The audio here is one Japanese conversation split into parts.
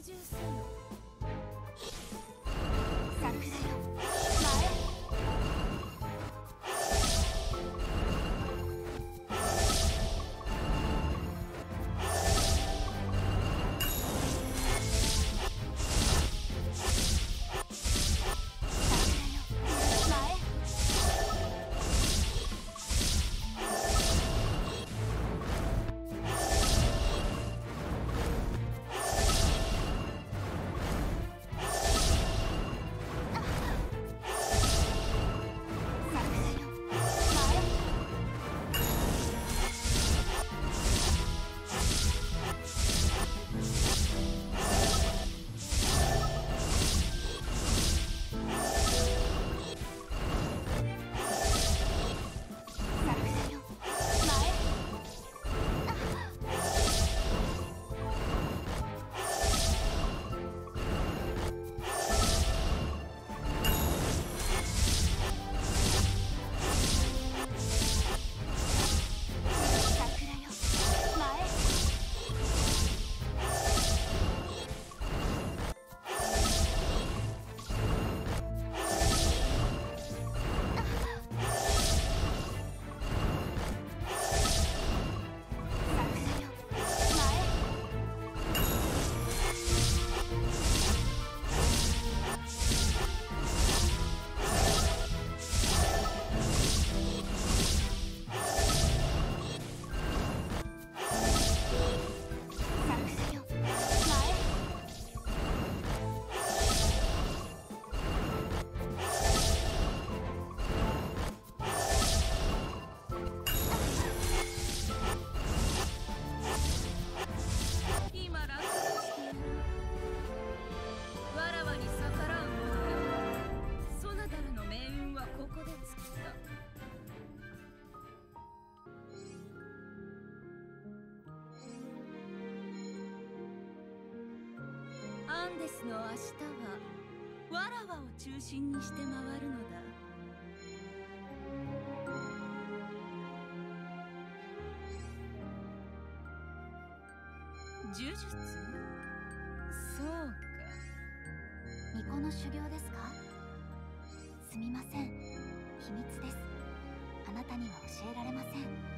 アンデスの明日はわらわを中心にして回るのだ。呪術？そうか。巫女の修行ですか？すみません、秘密です。あなたには教えられません。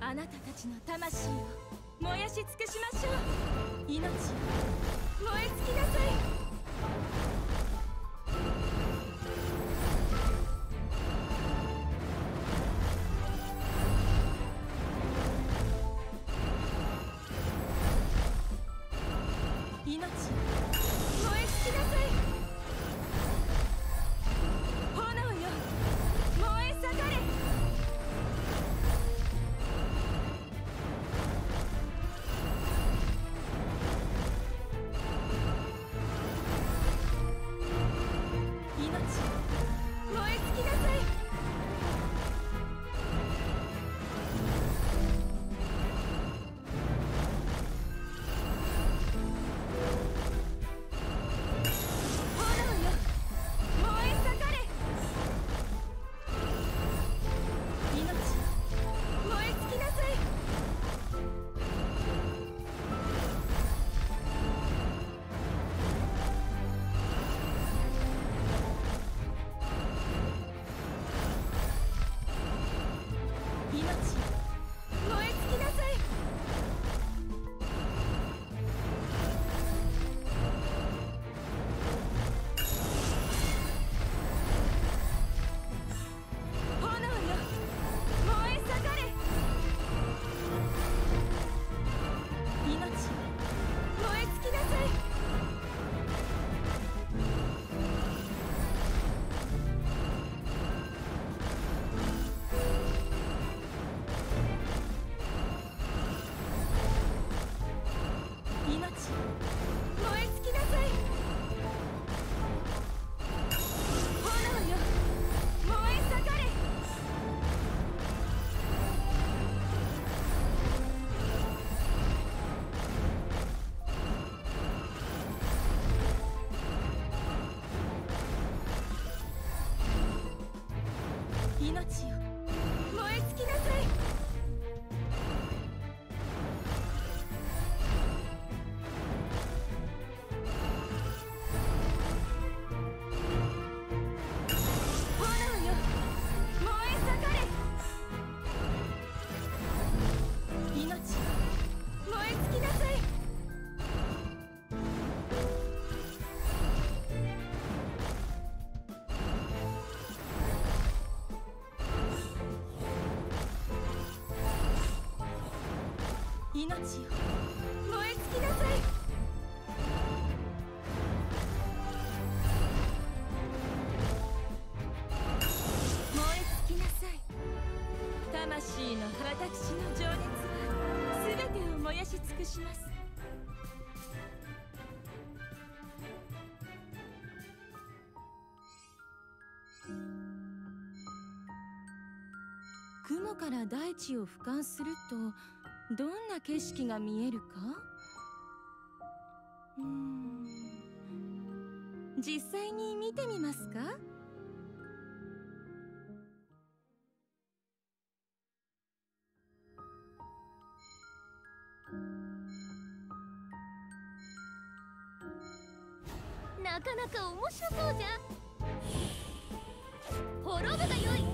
あなたたちの魂を燃やし尽くしましょう。命を燃え尽きなさい。命よ、燃え尽きなさい。炎よ、燃え盛れ。命よ、燃え尽きなさい。命よ、燃え尽きなさい。燃え尽きなさい。魂の私の情熱は全てを燃やし尽くします。雲から大地を俯瞰するとどんな景色が見えるか？実際に見てみますか？なかなか面白そうじゃん。滅ぶがよい。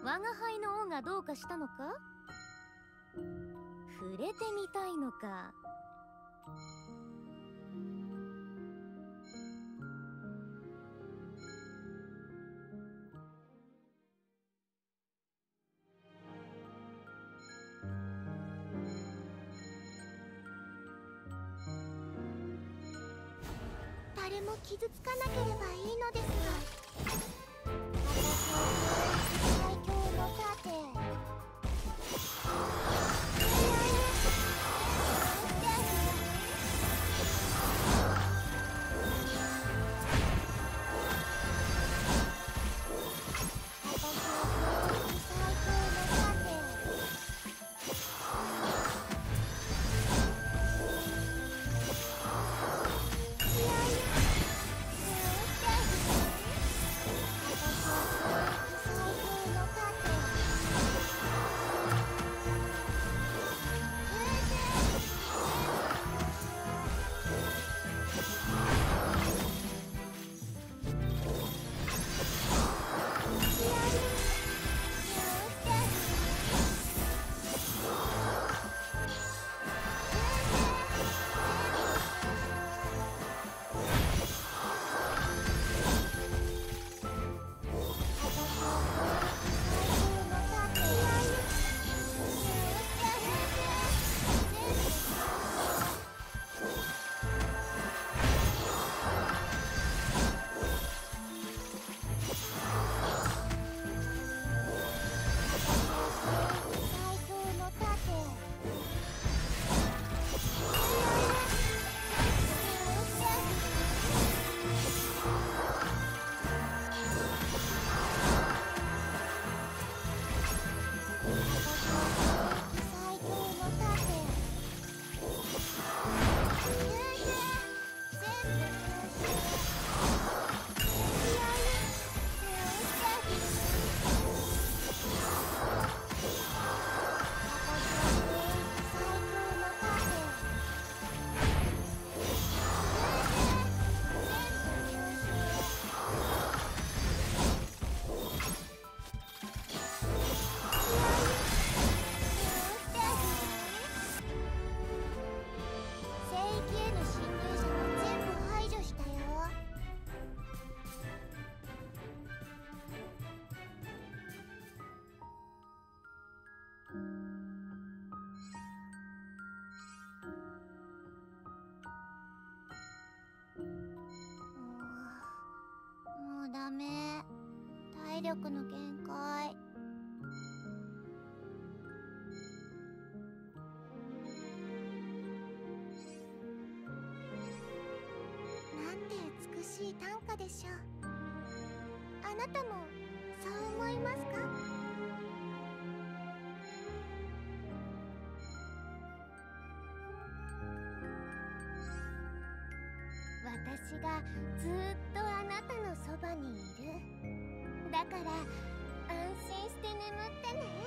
我が輩の恩がどうかしたのか？触れてみたいのか？誰も傷つかなければいいのですが。体力の限界。なんて美しい短歌でしょう。あなたもそう思いますか？私がずっとあなたのそばにいる。だから安心して眠ってね。